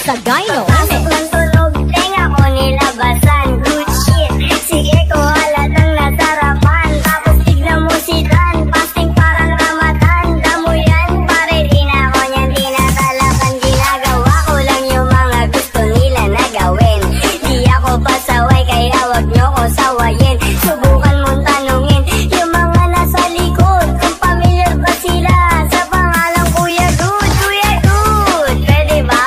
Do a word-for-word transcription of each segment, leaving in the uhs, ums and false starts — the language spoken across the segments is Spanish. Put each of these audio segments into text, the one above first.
Tagaino. Pasok ng tulog, tenga ko nilabasan. Good shit, sige kuhalat ang nasarapan. Tapos tignan mo si Dan, pasting parang Ramadan. Damo yan, pare, di na ko niyan tinatalakan. Ginagawa ko lang yung mga gusto nila na gawin. Di ako pasaway, kaya wag nyo ko sawayin. Subukan mong tanungin yung mga nasa likod, kung pamilyar ba sila sa pangalang Kuya Dude. Kuya Dude, pwede ba?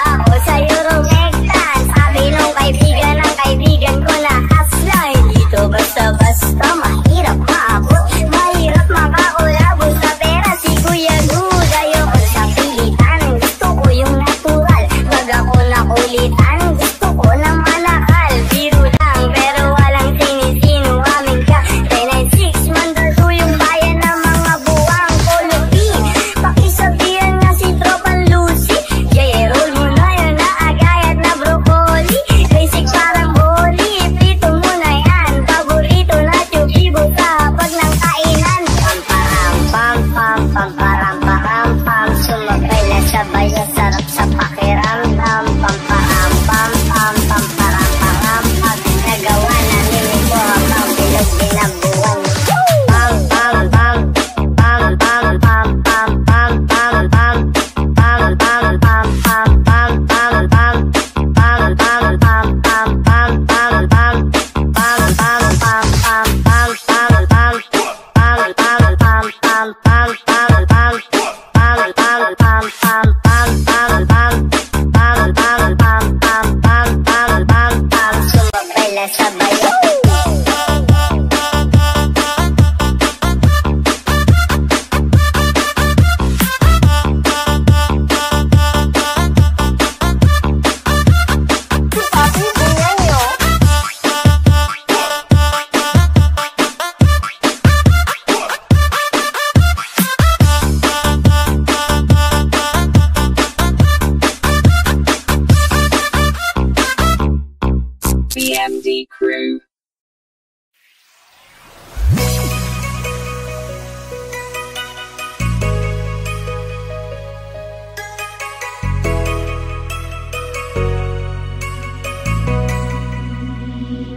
B M D Crew.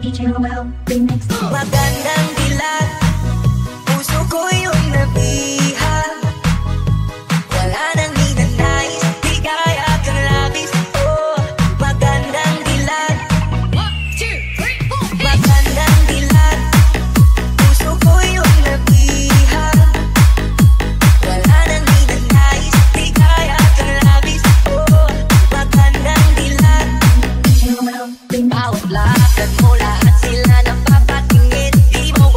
D J Roel Remix. Magandang dilat, puso ko yung nabihan. Wala nang hinanais, di kaya kang labis. Oh, magandang dilat. Magandang dilat, puso ko yung nabihan. Wala nang hinanais, di kaya kang labis. Oh, magandang dilat. D J Roel Remix. Bawat lakad mo lahat sila napapatingin. Di mo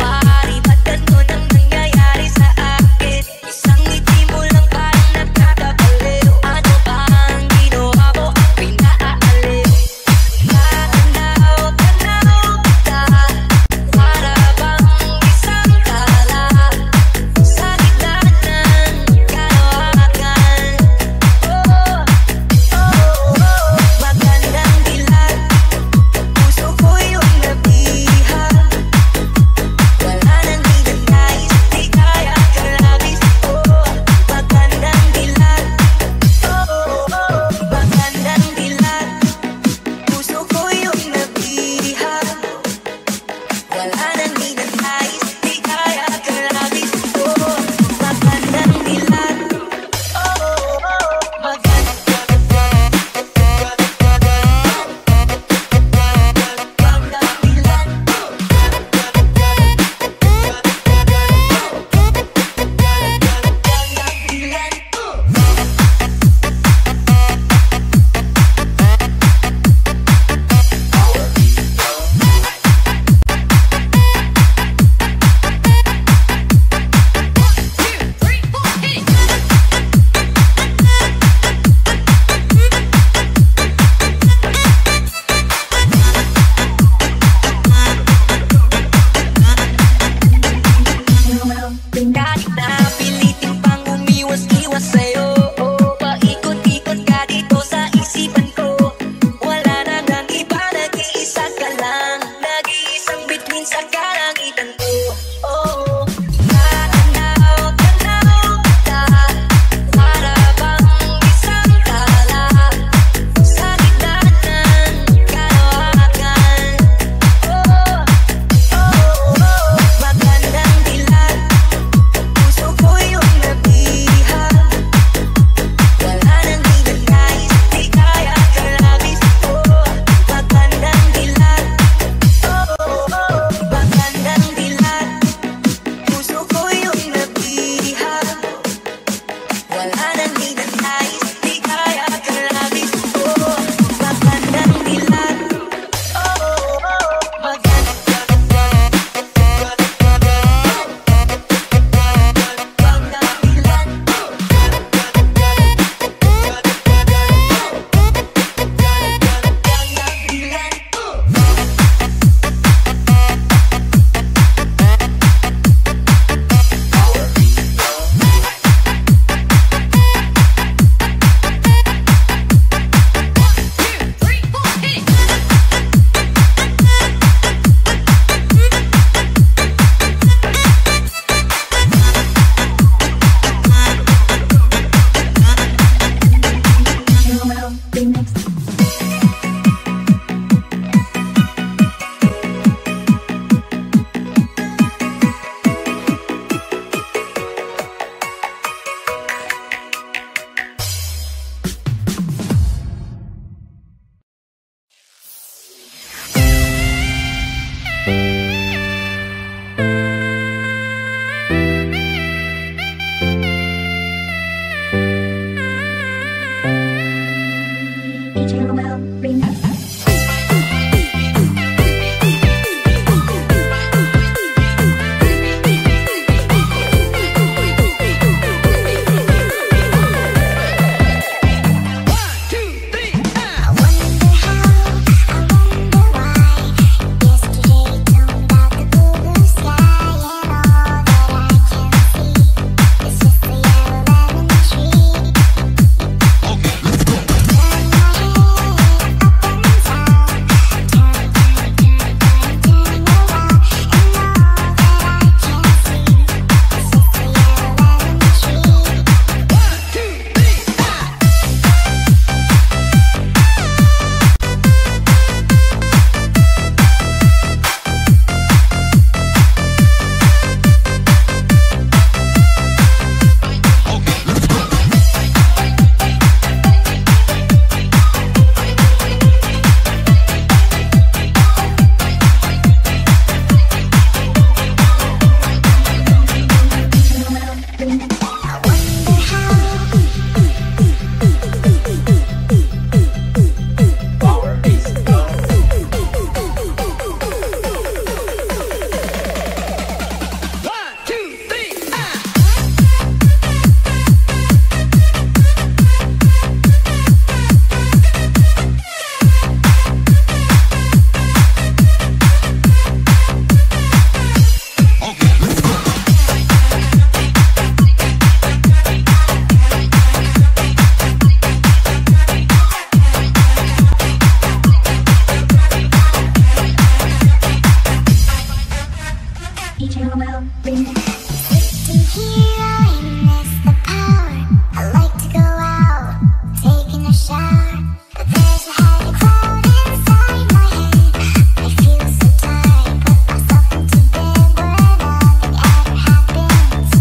eternal well remix. Sitting here, I miss the power. I like to go out, taking a shower, but there's a heavy cloud inside my head. I feel so tired, put myself into bed where nothing ever happens,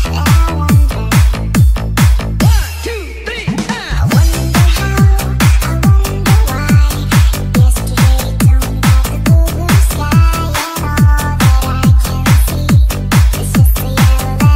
and I wonder. One, two, three, and I wonder how, I wonder why. Yesterday told me about the blue blue sky, and all that I can see is just a yellow light.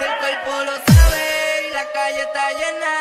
el cuerpo lo sabe y la calle está llena.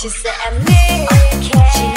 She said, I'm naked.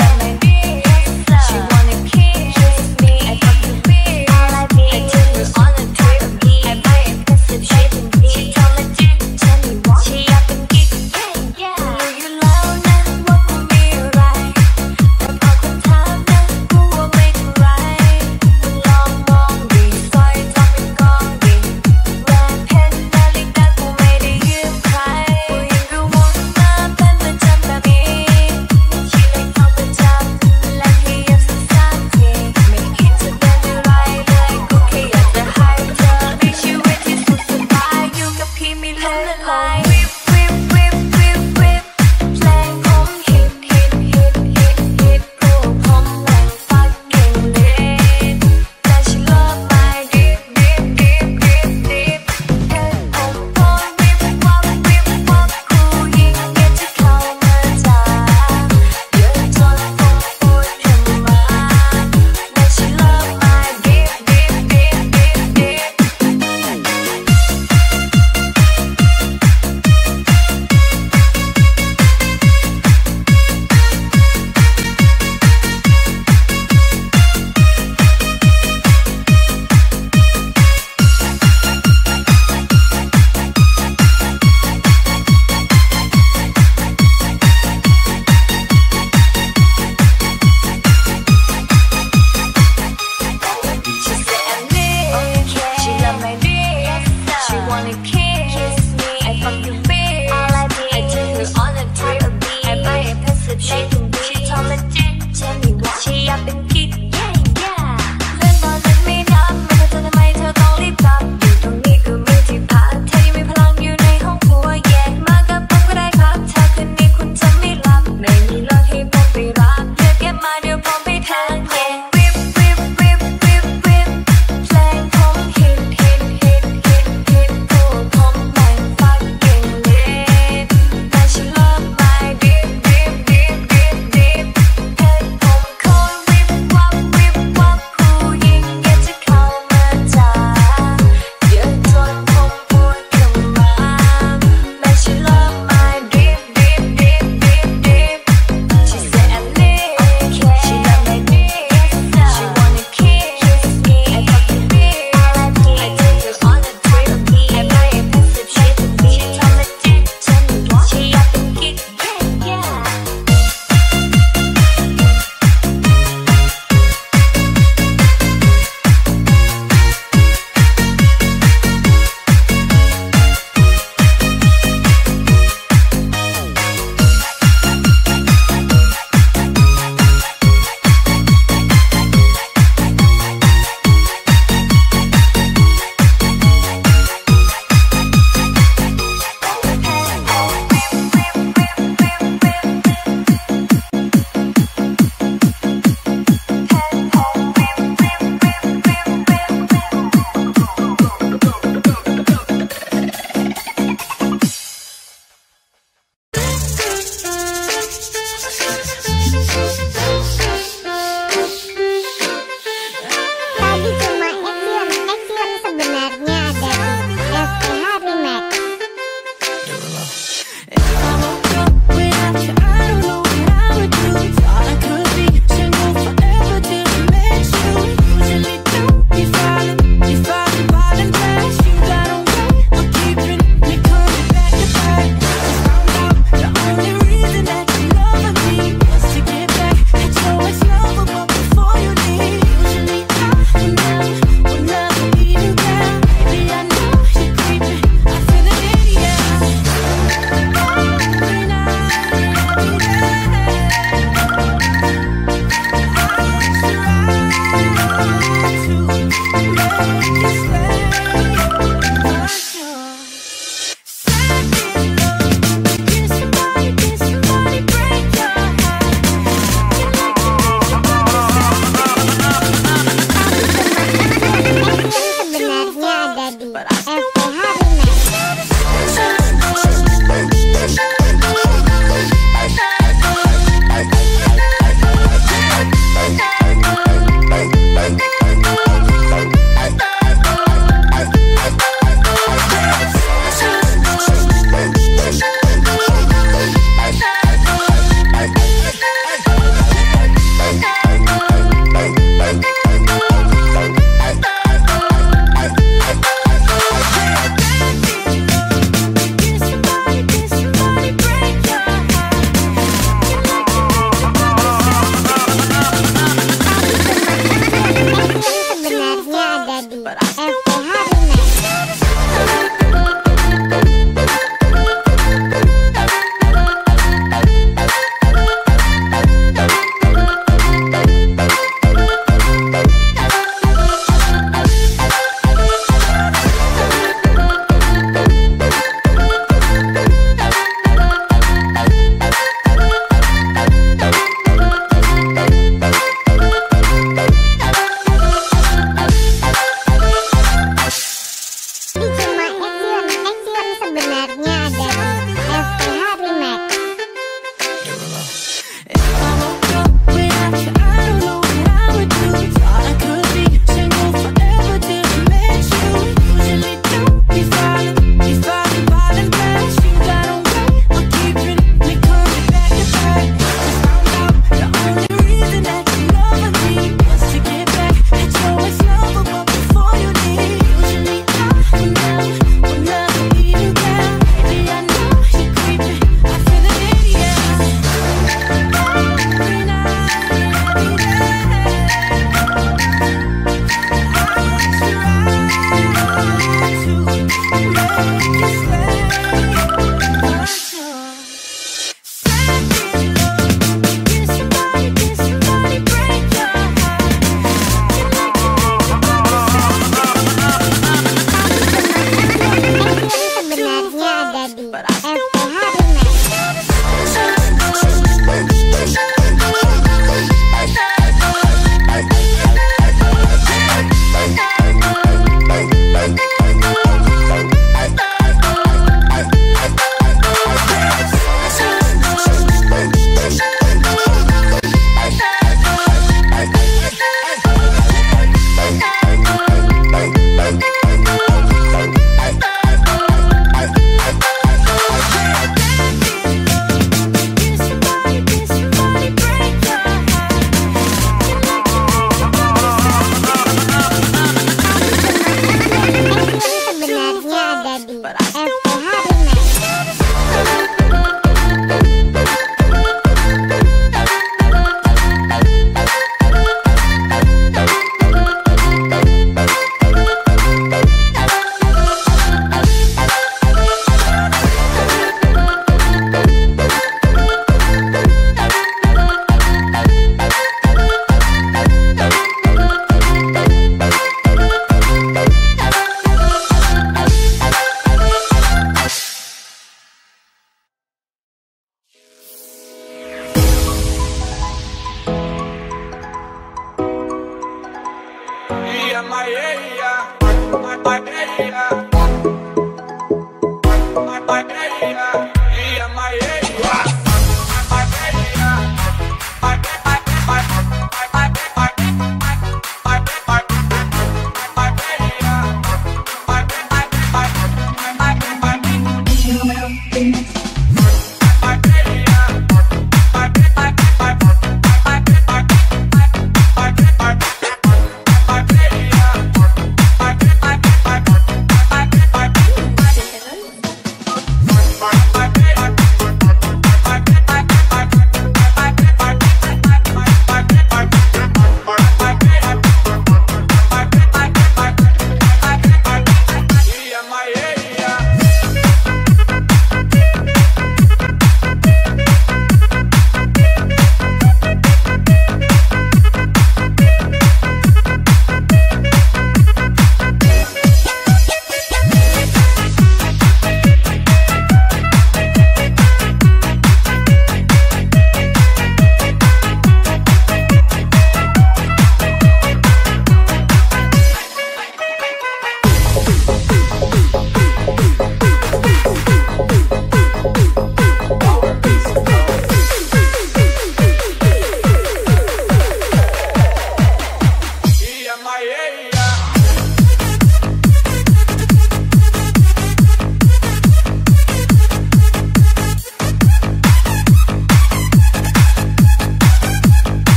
Bye.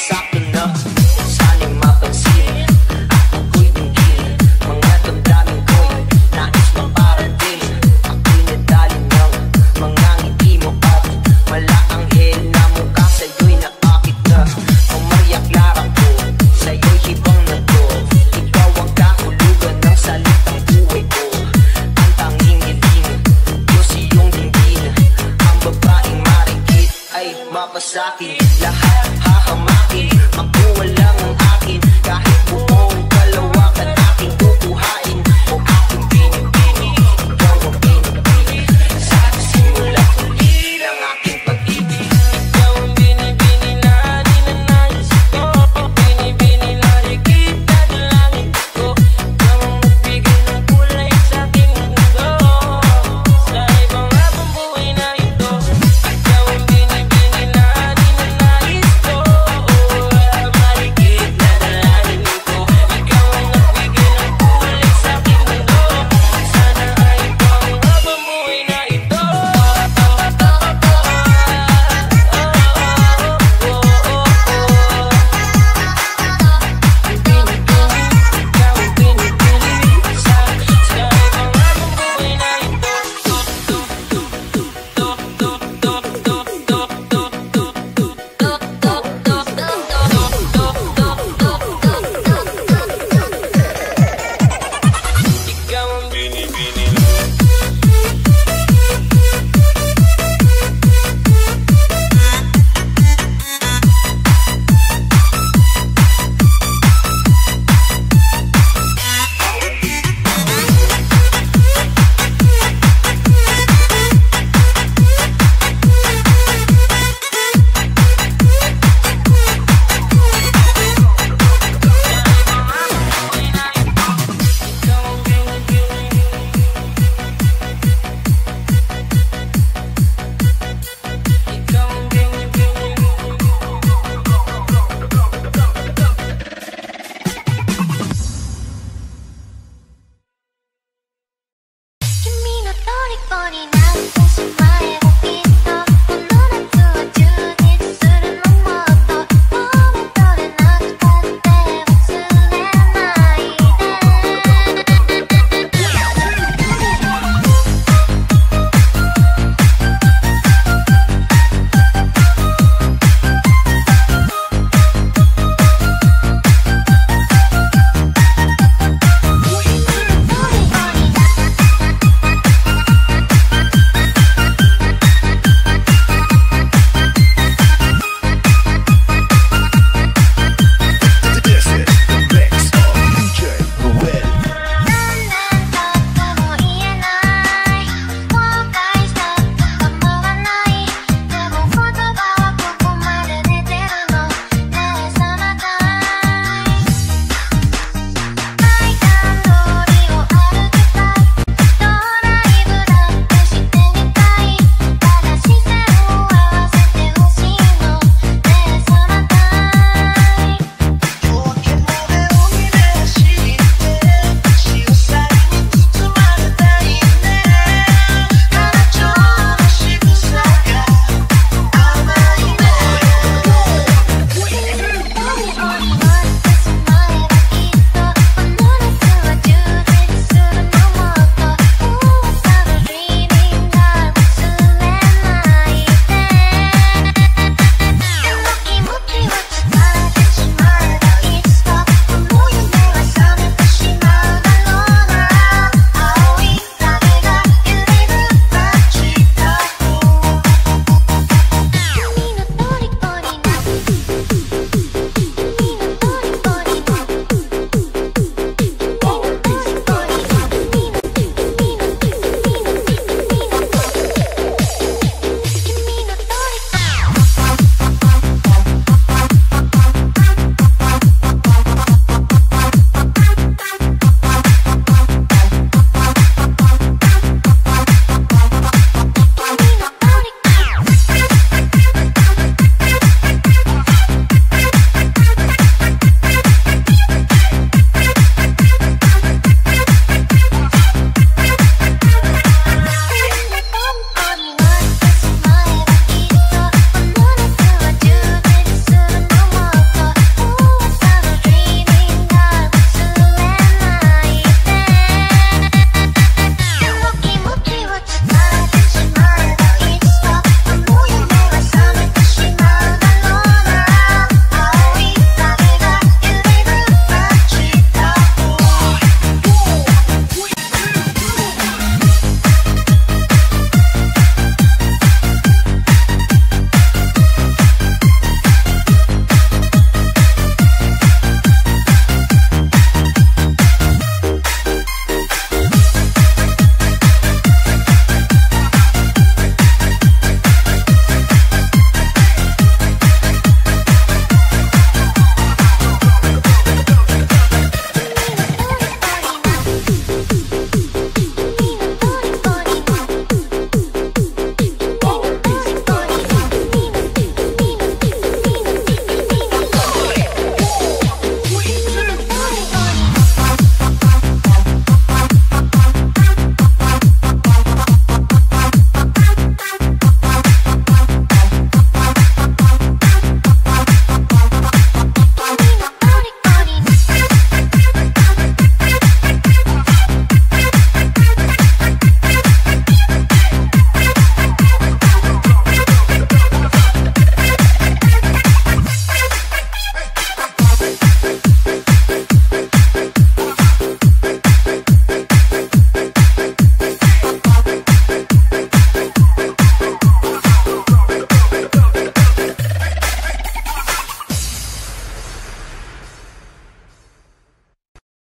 Sa'kin na, sana'y mapansin. Ako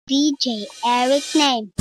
D J Eric's name.